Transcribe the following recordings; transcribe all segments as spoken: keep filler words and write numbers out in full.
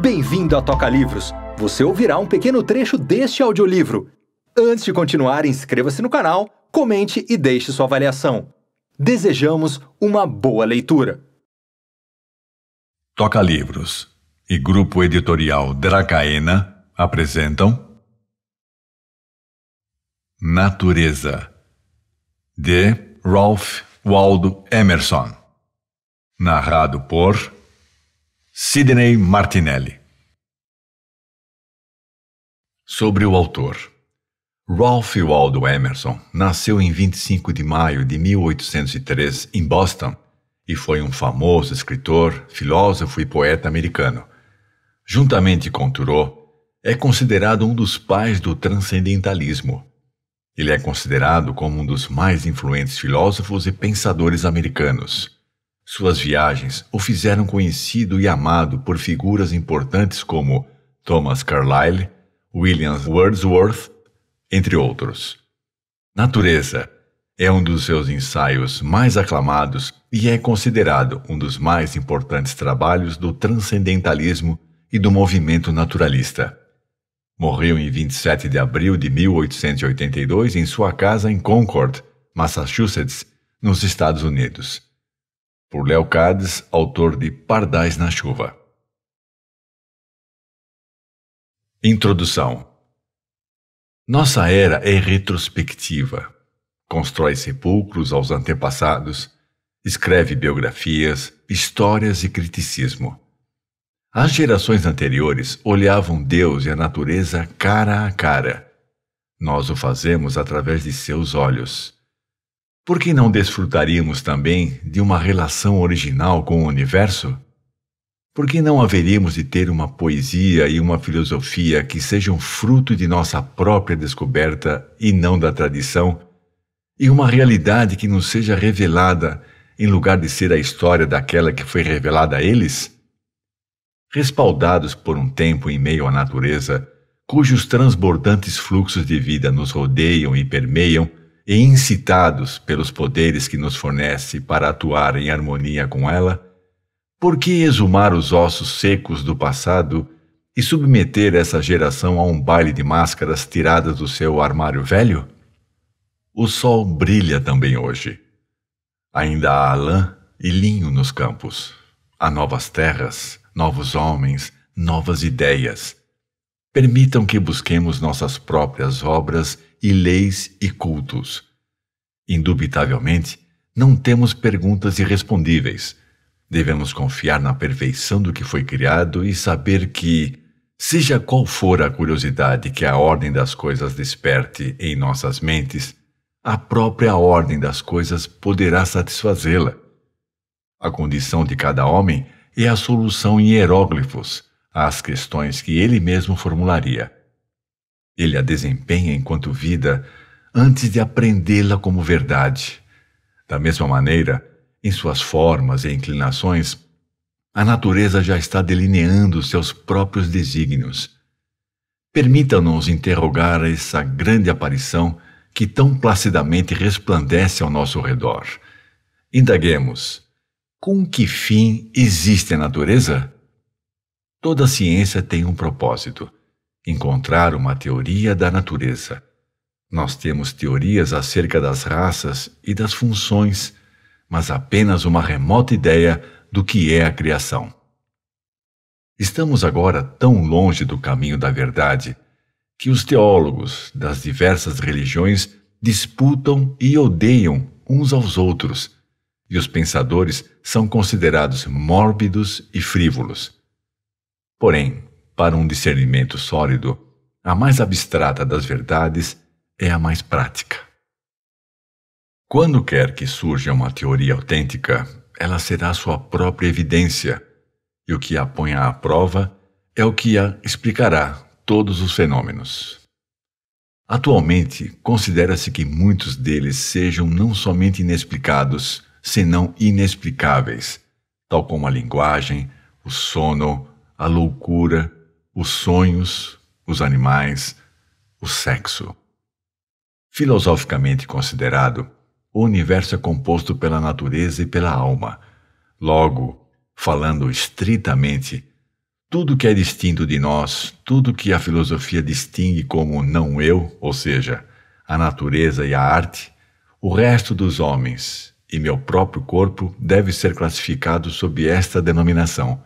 Bem-vindo a Toca Livros! Você ouvirá um pequeno trecho deste audiolivro. Antes de continuar, inscreva-se no canal, comente e deixe sua avaliação. Desejamos uma boa leitura! Toca Livros e Grupo Editorial Dracaena apresentam Natureza, de Ralph Waldo Emerson, narrado por Sidney Martinelli. Sobre o autor. Ralph Waldo Emerson nasceu em vinte e cinco de maio de mil oitocentos e três em Boston e foi um famoso escritor, filósofo e poeta americano. Juntamente com Thoreau, é considerado um dos pais do transcendentalismo. Ele é considerado como um dos mais influentes filósofos e pensadores americanos. Suas viagens o fizeram conhecido e amado por figuras importantes como Thomas Carlyle, William Wordsworth, entre outros. Natureza é um dos seus ensaios mais aclamados e é considerado um dos mais importantes trabalhos do transcendentalismo e do movimento naturalista. Morreu em vinte e sete de abril de mil oitocentos e oitenta e dois em sua casa em Concord, Massachusetts, nos Estados Unidos. Por Léo Cades, autor de Pardais na Chuva. Introdução. Nossa era é retrospectiva. Constrói sepulcros aos antepassados, escreve biografias, histórias e criticismo. As gerações anteriores olhavam Deus e a natureza cara a cara. Nós o fazemos através de seus olhos. Por que não desfrutaríamos também de uma relação original com o universo? Por que não haveríamos de ter uma poesia e uma filosofia que sejam fruto de nossa própria descoberta e não da tradição, e uma realidade que nos seja revelada em lugar de ser a história daquela que foi revelada a eles? Respaldados por um tempo em meio à natureza, cujos transbordantes fluxos de vida nos rodeiam e permeiam, e incitados pelos poderes que nos fornece para atuar em harmonia com ela, por que exumar os ossos secos do passado e submeter essa geração a um baile de máscaras tiradas do seu armário velho? O sol brilha também hoje. Ainda há lã e linho nos campos. Há novas terras, novos homens, novas ideias. Permitam que busquemos nossas próprias obras e leis e cultos. Indubitavelmente, não temos perguntas irrespondíveis. Devemos confiar na perfeição do que foi criado e saber que, seja qual for a curiosidade que a ordem das coisas desperte em nossas mentes, a própria ordem das coisas poderá satisfazê-la. A condição de cada homem é a solução em hieróglifos às questões que ele mesmo formularia. Ele a desempenha enquanto vida antes de aprendê-la como verdade. Da mesma maneira, em suas formas e inclinações, a natureza já está delineando seus próprios desígnios. Permitam-nos interrogar essa grande aparição que tão placidamente resplandece ao nosso redor. Indaguemos, com que fim existe a natureza? Toda ciência tem um propósito: encontrar uma teoria da natureza. Nós temos teorias acerca das raças e das funções, mas apenas uma remota ideia do que é a criação. Estamos agora tão longe do caminho da verdade que os teólogos das diversas religiões disputam e odeiam uns aos outros, e os pensadores são considerados mórbidos e frívolos. Porém, para um discernimento sólido, a mais abstrata das verdades é a mais prática. Quando quer que surja uma teoria autêntica, ela será sua própria evidência, e o que a ponha à prova é o que a explicará todos os fenômenos. Atualmente, considera-se que muitos deles sejam não somente inexplicados, senão inexplicáveis, tal como a linguagem, o sono, a loucura, os sonhos, os animais, o sexo. Filosoficamente considerado, o universo é composto pela natureza e pela alma. Logo, falando estritamente, Tudo que é distinto de nós, tudo que a filosofia distingue como não eu, ou seja, a natureza e a arte, o resto dos homens e meu próprio corpo deve ser classificado sob esta denominação,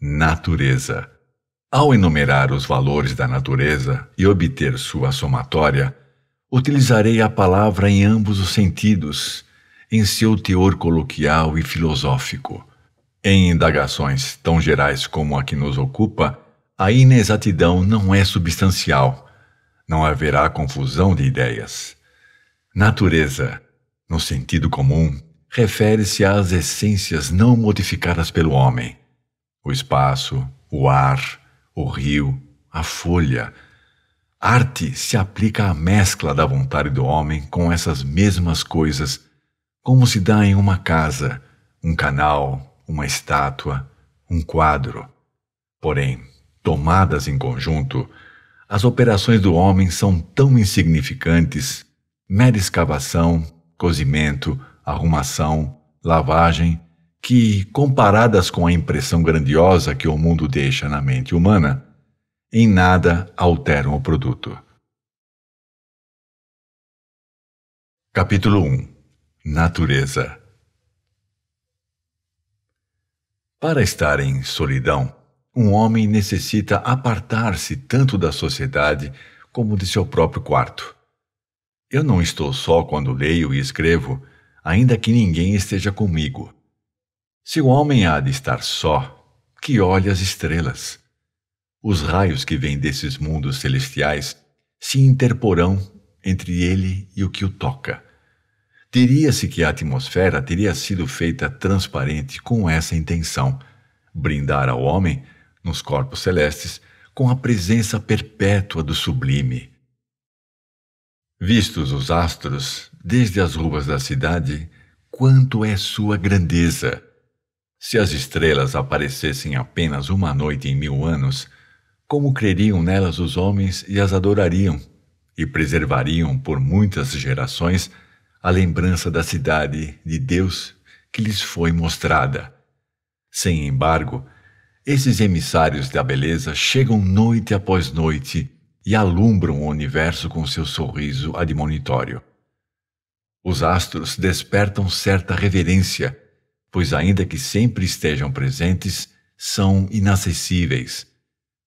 natureza. Ao enumerar os valores da natureza e obter sua somatória, utilizarei a palavra em ambos os sentidos, em seu teor coloquial e filosófico. Em indagações tão gerais como a que nos ocupa, a inexatidão não é substancial. Não haverá confusão de ideias. Natureza, no sentido comum, refere-se às essências não modificadas pelo homem. O espaço, o ar, o rio, a folha. Arte se aplica à mescla da vontade do homem com essas mesmas coisas, como se dá em uma casa, um canal, uma estátua, um quadro. Porém, tomadas em conjunto, as operações do homem são tão insignificantes, mera escavação, cozimento, arrumação, lavagem, que, comparadas com a impressão grandiosa que o mundo deixa na mente humana, em nada alteram o produto. Capítulo um. Natureza. Para estar em solidão, um homem necessita apartar-se tanto da sociedade como de seu próprio quarto. Eu não estou só quando leio e escrevo, ainda que ninguém esteja comigo. Se o homem há de estar só, que olhe as estrelas. Os raios que vêm desses mundos celestiais se interporão entre ele e o que o toca. Diria-se que a atmosfera teria sido feita transparente com essa intenção, brindar ao homem, nos corpos celestes, com a presença perpétua do sublime. Vistos os astros, desde as ruas da cidade, quanto é sua grandeza! Se as estrelas aparecessem apenas uma noite em mil anos, como creriam nelas os homens e as adorariam, e preservariam por muitas gerações a lembrança da cidade de Deus que lhes foi mostrada. Sem embargo, esses emissários da beleza chegam noite após noite e alumbram o universo com seu sorriso admonitório. Os astros despertam certa reverência, pois ainda que sempre estejam presentes, são inacessíveis.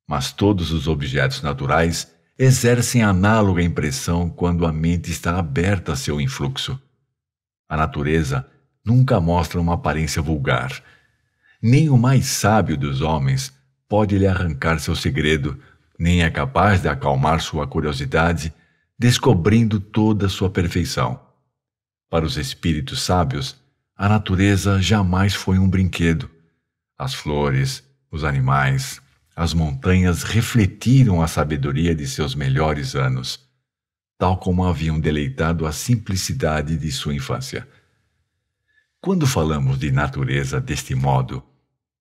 Mas todos os objetos naturais exercem análoga impressão quando a mente está aberta a seu influxo. A natureza nunca mostra uma aparência vulgar. Nem o mais sábio dos homens pode lhe arrancar seu segredo, nem é capaz de acalmar sua curiosidade, descobrindo toda sua perfeição. Para os espíritos sábios, a natureza jamais foi um brinquedo. As flores, os animais, as montanhas refletiram a sabedoria de seus melhores anos, tal como haviam deleitado a simplicidade de sua infância. Quando falamos de natureza deste modo,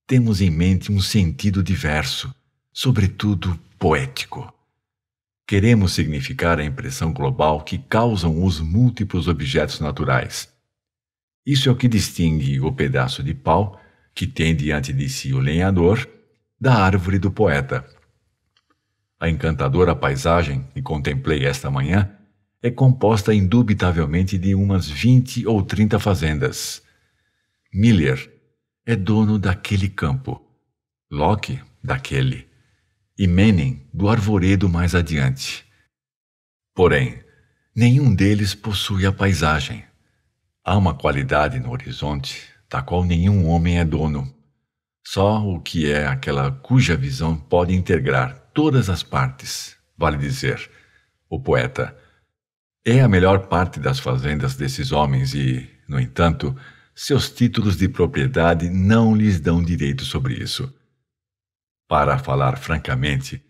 temos em mente um sentido diverso, sobretudo poético. Queremos significar a impressão global que causam os múltiplos objetos naturais. Isso é o que distingue o pedaço de pau, que tem diante de si o lenhador, da árvore do poeta. A encantadora paisagem que contemplei esta manhã é composta indubitavelmente de umas vinte ou trinta fazendas. Miller é dono daquele campo, Locke daquele, e Manning do arvoredo mais adiante. Porém, nenhum deles possui a paisagem. Há uma qualidade no horizonte da qual nenhum homem é dono. Só o que é aquela cuja visão pode integrar todas as partes, vale dizer, o poeta. É a melhor parte das fazendas desses homens e, no entanto, seus títulos de propriedade não lhes dão direito sobre isso. Para falar francamente,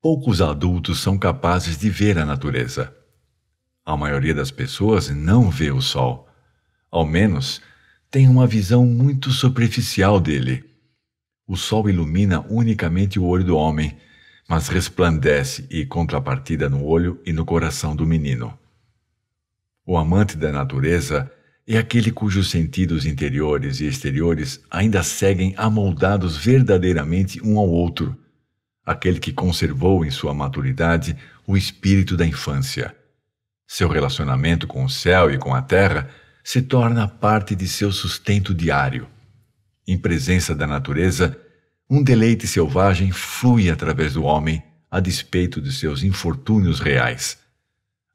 poucos adultos são capazes de ver a natureza. A maioria das pessoas não vê o sol. Ao menos, tem uma visão muito superficial dele. O sol ilumina unicamente o olho do homem, mas resplandece e contrapartida no olho e no coração do menino. O amante da natureza é aquele cujos sentidos interiores e exteriores ainda seguem amoldados verdadeiramente um ao outro, aquele que conservou em sua maturidade o espírito da infância. Seu relacionamento com o céu e com a terra se torna parte de seu sustento diário. Em presença da natureza, um deleite selvagem flui através do homem a despeito de seus infortúnios reais.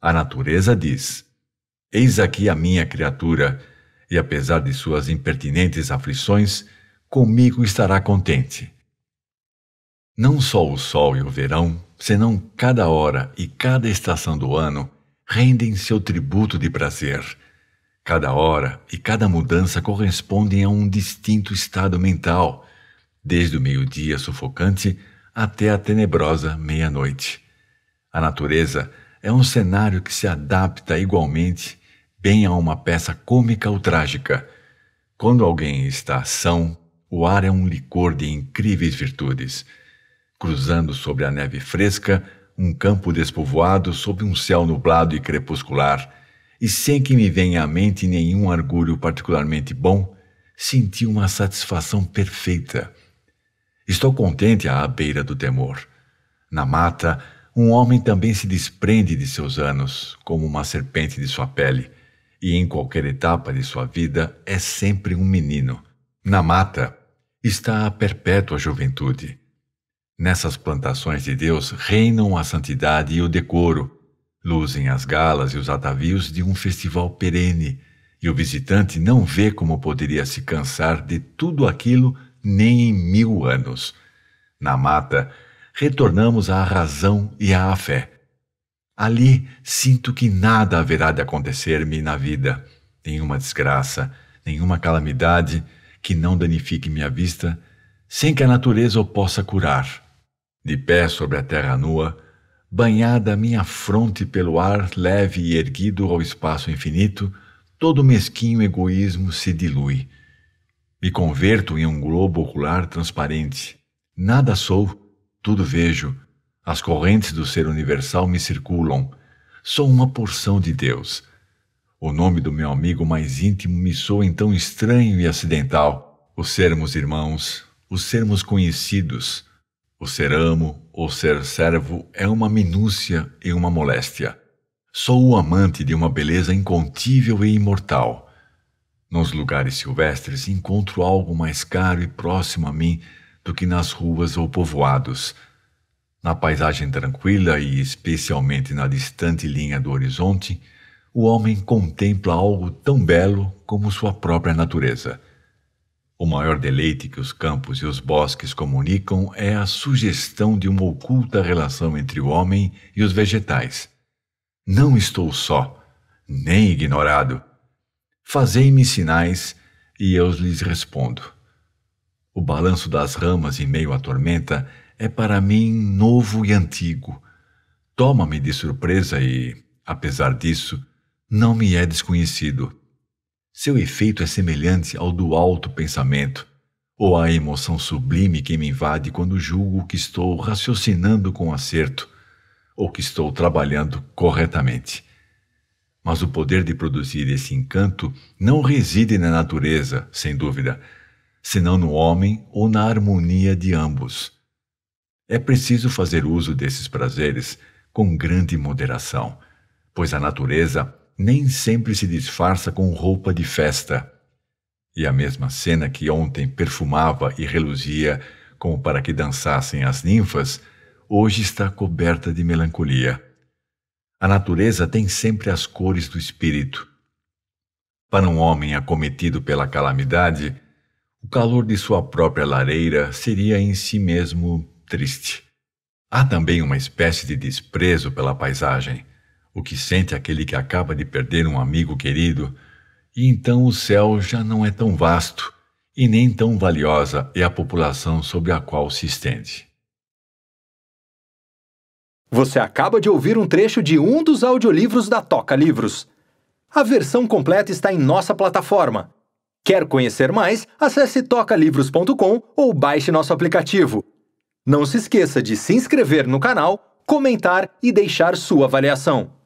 A natureza diz: eis aqui a minha criatura, e apesar de suas impertinentes aflições, comigo estará contente. Não só o sol e o verão, senão cada hora e cada estação do ano, rendem seu tributo de prazer. Cada hora e cada mudança correspondem a um distinto estado mental, desde o meio-dia sufocante até a tenebrosa meia-noite. A natureza é um cenário que se adapta igualmente bem a uma peça cômica ou trágica. Quando alguém está são, o ar é um licor de incríveis virtudes. Cruzando sobre a neve fresca, um campo despovoado sob um céu nublado e crepuscular, e sem que me venha à mente nenhum argulho particularmente bom, senti uma satisfação perfeita. Estou contente à beira do temor. Na mata, um homem também se desprende de seus anos, como uma serpente de sua pele, e em qualquer etapa de sua vida é sempre um menino. Na mata está a perpétua juventude. Nessas plantações de Deus reinam a santidade e o decoro, luzem as galas e os atavios de um festival perene, e o visitante não vê como poderia se cansar de tudo aquilo nem em mil anos. Na mata, retornamos à razão e à fé. Ali sinto que nada haverá de acontecer-me na vida, nenhuma desgraça, nenhuma calamidade que não danifique minha vista, sem que a natureza o possa curar. De pé sobre a terra nua, banhada a minha fronte pelo ar leve e erguido ao espaço infinito, todo mesquinho egoísmo se dilui. Me converto em um globo ocular transparente. Nada sou, tudo vejo. As correntes do ser universal me circulam. Sou uma porção de Deus. O nome do meu amigo mais íntimo me soa então estranho e acidental. O sermos irmãos, o sermos conhecidos, o ser amo ou ser servo é uma minúcia e uma moléstia. Sou o amante de uma beleza incontível e imortal. Nos lugares silvestres encontro algo mais caro e próximo a mim do que nas ruas ou povoados. Na paisagem tranquila e especialmente na distante linha do horizonte, o homem contempla algo tão belo como sua própria natureza. O maior deleite que os campos e os bosques comunicam é a sugestão de uma oculta relação entre o homem e os vegetais. Não estou só, nem ignorado. Fazei-me sinais e eu lhes respondo. O balanço das ramas em meio à tormenta é para mim novo e antigo. Toma-me de surpresa e, apesar disso, não me é desconhecido. Seu efeito é semelhante ao do alto pensamento, ou à emoção sublime que me invade quando julgo que estou raciocinando com acerto, ou que estou trabalhando corretamente. Mas o poder de produzir esse encanto não reside na natureza, sem dúvida, senão no homem ou na harmonia de ambos. É preciso fazer uso desses prazeres com grande moderação, pois a natureza nem sempre se disfarça com roupa de festa. E a mesma cena que ontem perfumava e reluzia como para que dançassem as ninfas, hoje está coberta de melancolia. A natureza tem sempre as cores do espírito. Para um homem acometido pela calamidade, o calor de sua própria lareira seria em si mesmo triste. Há também uma espécie de desprezo pela paisagem, o que sente aquele que acaba de perder um amigo querido, e então o céu já não é tão vasto e nem tão valiosa é a população sobre a qual se estende. Você acaba de ouvir um trecho de um dos audiolivros da Toca Livros. A versão completa está em nossa plataforma. Quer conhecer mais? Acesse toca livros ponto com ou baixe nosso aplicativo. Não se esqueça de se inscrever no canal, comentar e deixar sua avaliação.